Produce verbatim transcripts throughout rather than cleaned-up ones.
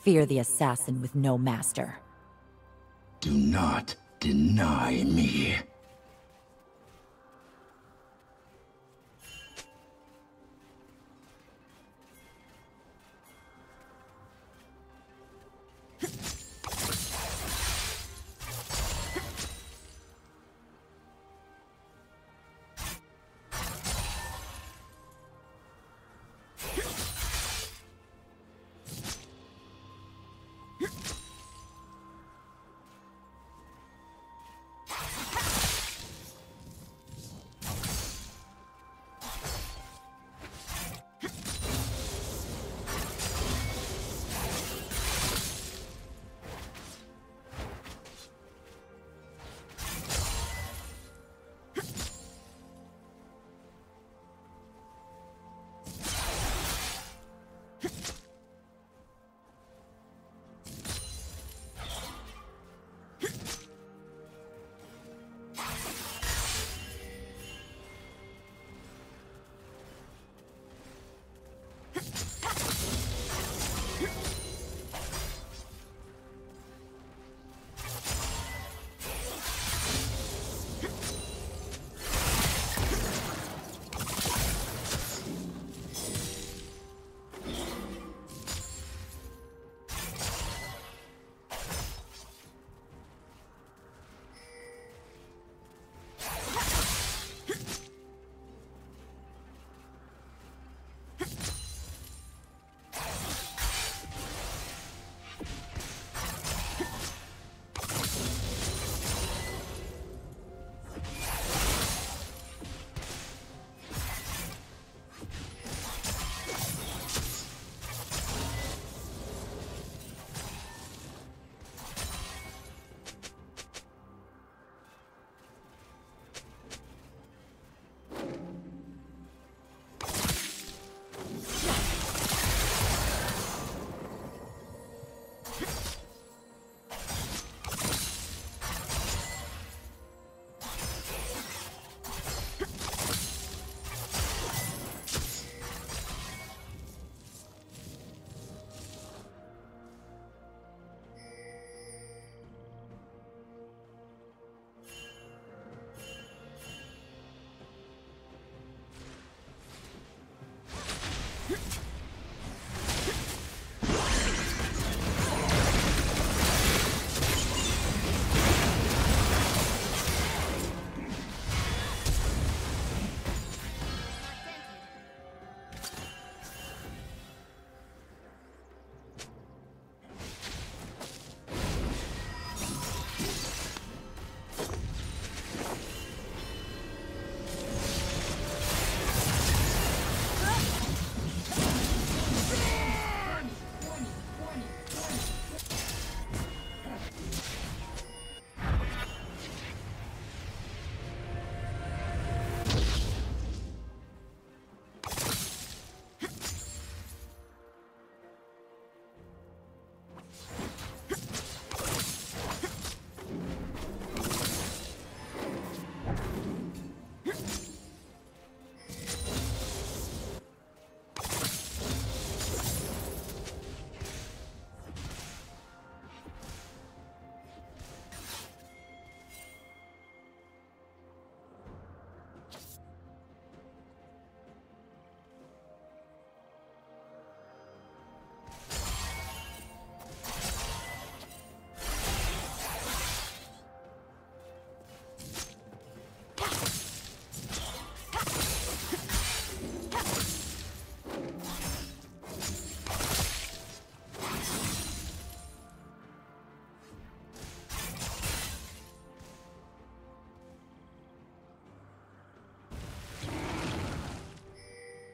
Fear the assassin with no master. Do not deny me.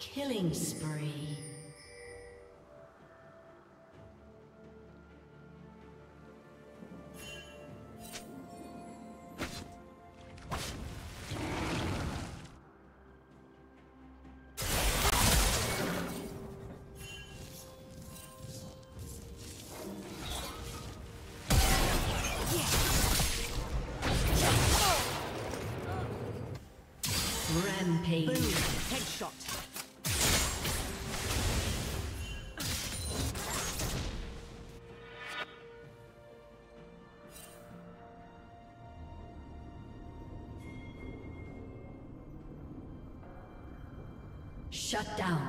Killing spree. Yeah. Rampage. Boom. Headshot. Shut down.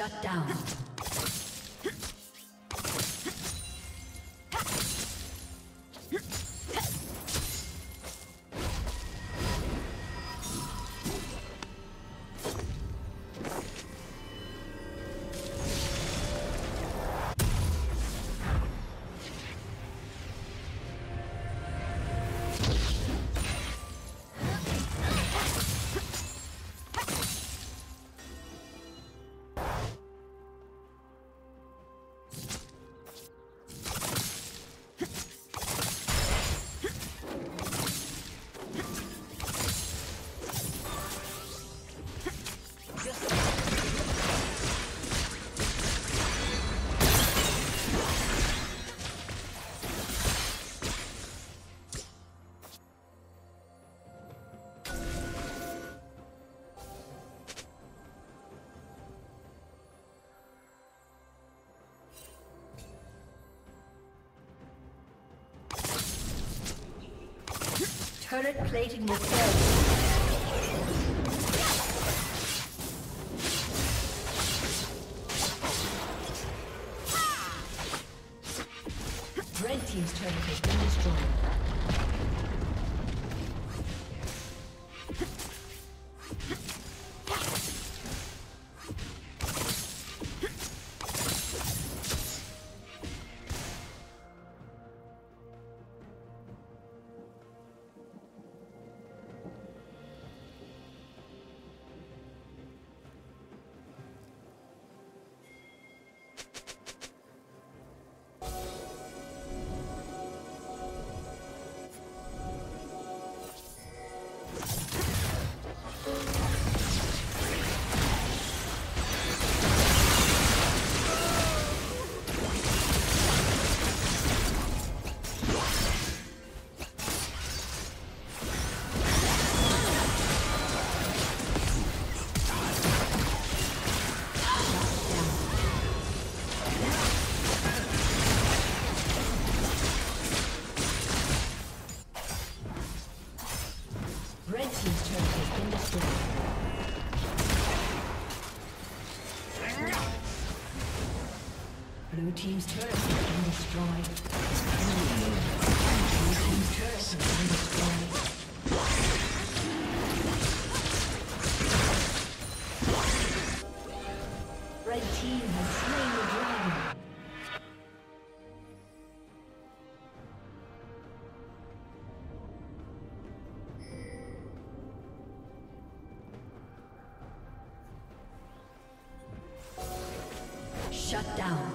Shut down. Turret plating will fail. Red team's turret has been destroyed. Blue team's turret has been destroyed. Blue team's turret has been destroyed. Red team has slain the dragon. Shut down.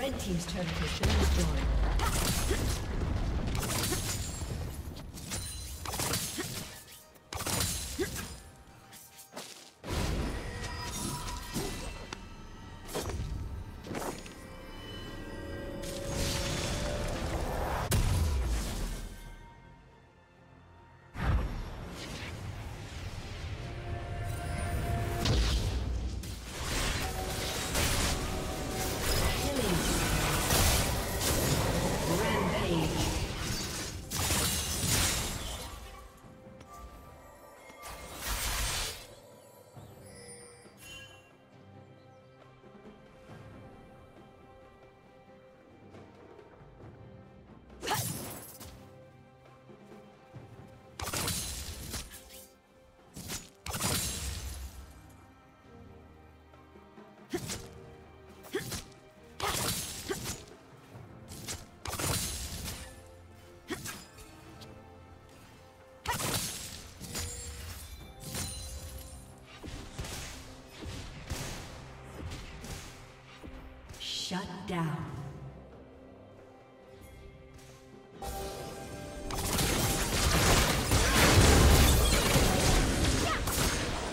Red team's turret has been destroyed. Shut down.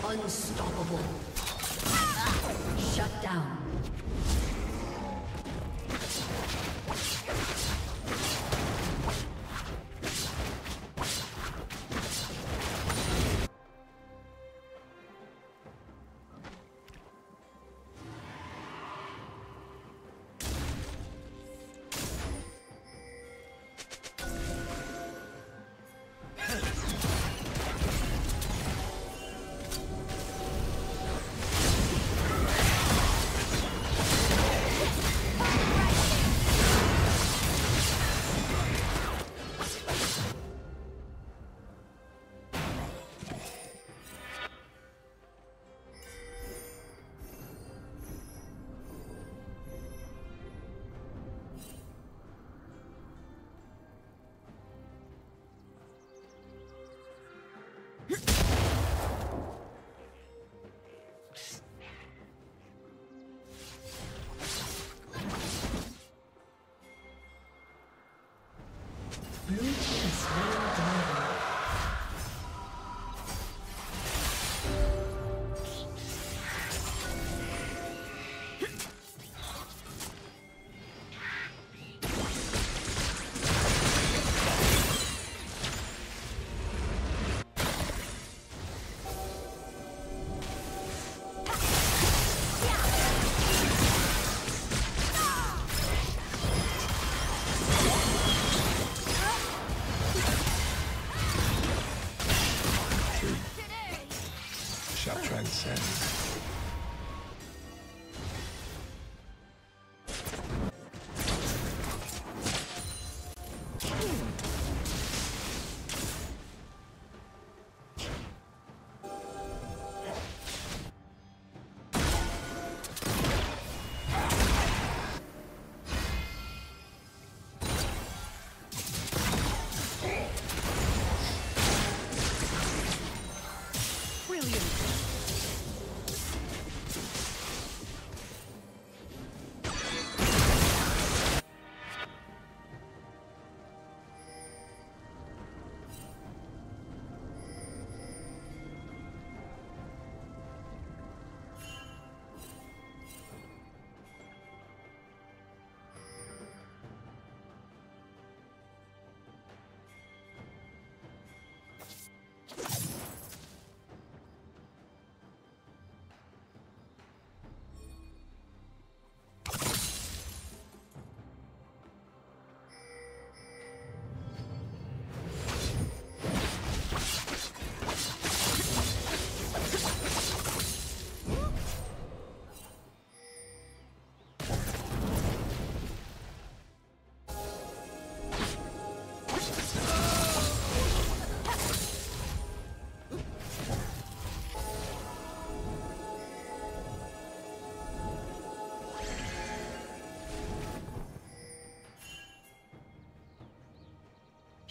Unstoppable. Shut down.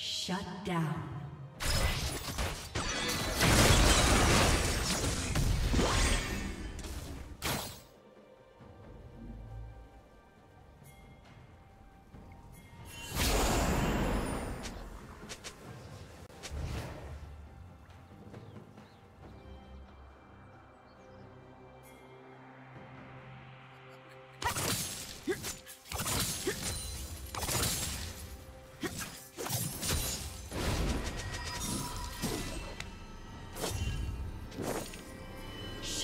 Shut down.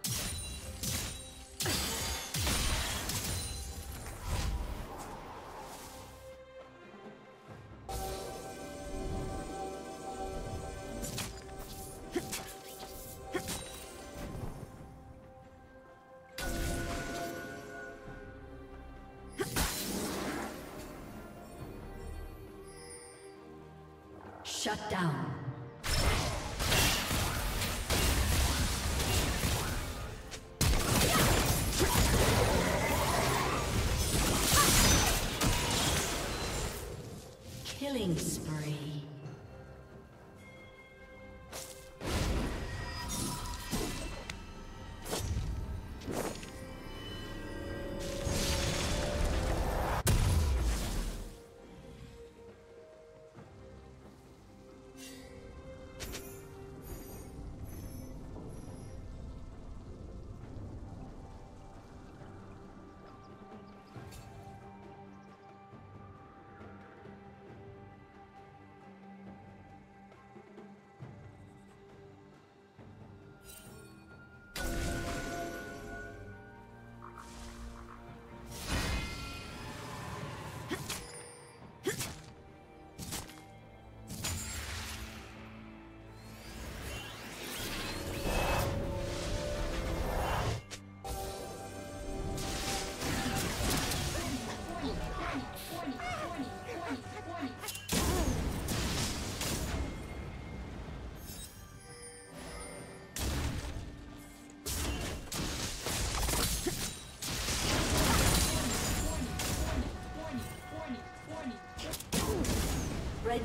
down. Killing spree. Shut down. Killing spree. The red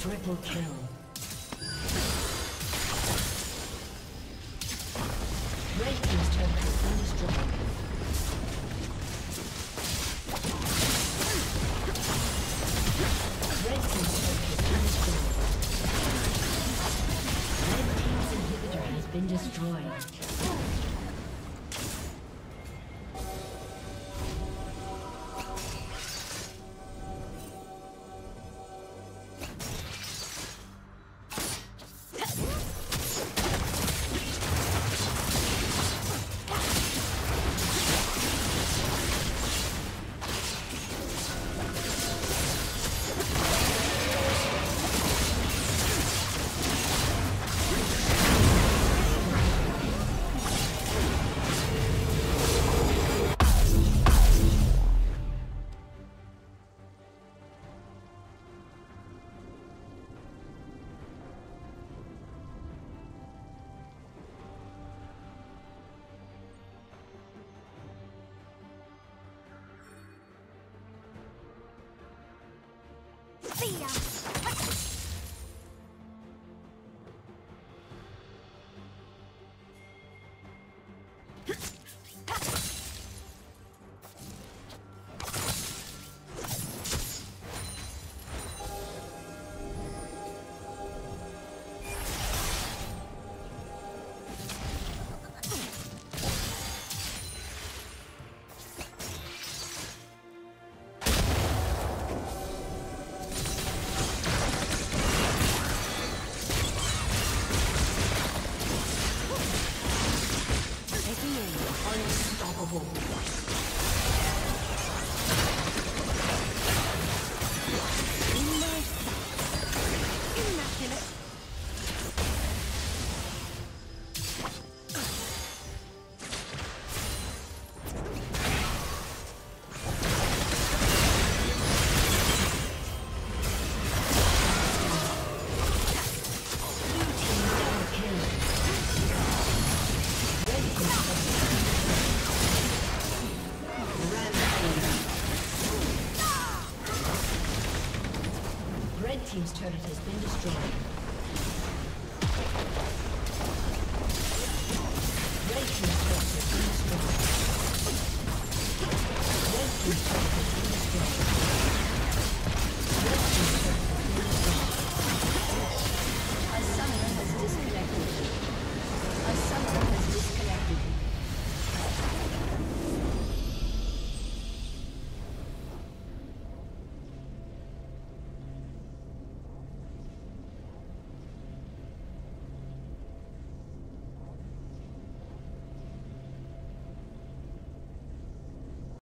Triple kill. Red team's turret has been destroyed. Team's turret has been destroyed.